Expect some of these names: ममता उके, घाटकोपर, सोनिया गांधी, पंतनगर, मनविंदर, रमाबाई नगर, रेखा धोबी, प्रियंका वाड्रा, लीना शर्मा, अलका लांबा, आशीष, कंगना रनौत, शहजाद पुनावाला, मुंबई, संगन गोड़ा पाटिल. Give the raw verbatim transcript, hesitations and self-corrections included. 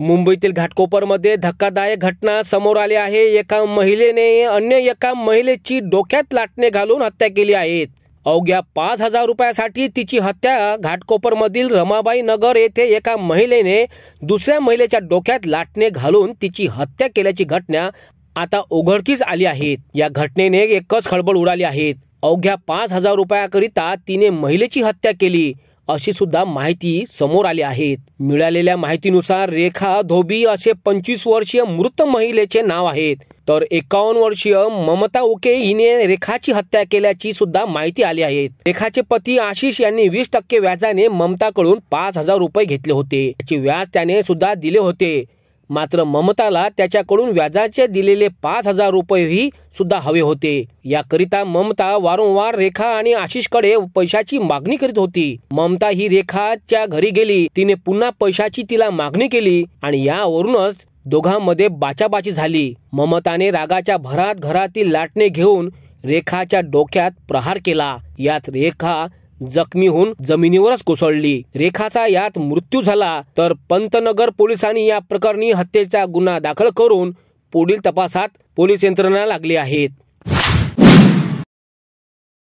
मुंबईतील घाटकोपरमध्ये धक्कादायक घटना समोर आली आहे। एका महिलेने अन्य एका महिलेची डोक्यात लाटणे घालून हत्या केली आहे। अवघ्या पाच हजार रुपयासाठी तिची हत्या घाटकोपरमधील रमाबाई नगर येथे एका महिलेने दुसऱ्या महिलेच्या डोक्यात लाटणे घालून तिची हत्या केल्याची घटना आता उघडकीस आली आहे। या घटनेने एकच खळबळ उडाली आहे। अवघ्या पाच हजार रुपयाकरिता तिने महिलेची हत्या केली अशी सुद्धा माहिती समोर आली आहे। मिळालेल्या माहितीनुसार रेखा धोबी असे पंचवीस वर्षीय मृत महिलेचे नाव आहे, तर एकावन्न वर्षीय ममता उके हिने रेखाची हत्या केल्याची सुद्धा माहिती आली आहे। रेखाचे पती आशीष यांनी वीस टक्के व्याजाने ममताकडून पाच हजार रुपये घेतले होते, त्याचे व्याज त्याने सुद्धा दिले होते। मात्र ममताला त्याच्याकडून व्याजाचे दिलेले पाच हजार रुपयेही सुद्धा हवे होते। याकरिता ममता वारंवार रेखा आणि आशीषकडे पैशाची मागणी करीत होती। ममता ही रेखाच्या घरी गेली, तिने पुन्हा पैशाची तिला मागणी केली आणि यावरूनच दोघांमध्ये बाचाबाची झाली। ममताने रागाच्या भरात घरातील लाटणे घेऊन रेखाच्या डोक्यात प्रहार केला। यात रेखा जखमी होऊन जमिनीवरच कोसळली। रेखाचा यात मृत्यू झाला, तर पंतनगर पोलिसांनी या प्रकरणी हत्येचा गुन्हा दाखल करून पुढील तपासात पोलीस यंत्रणा लागली आहेत।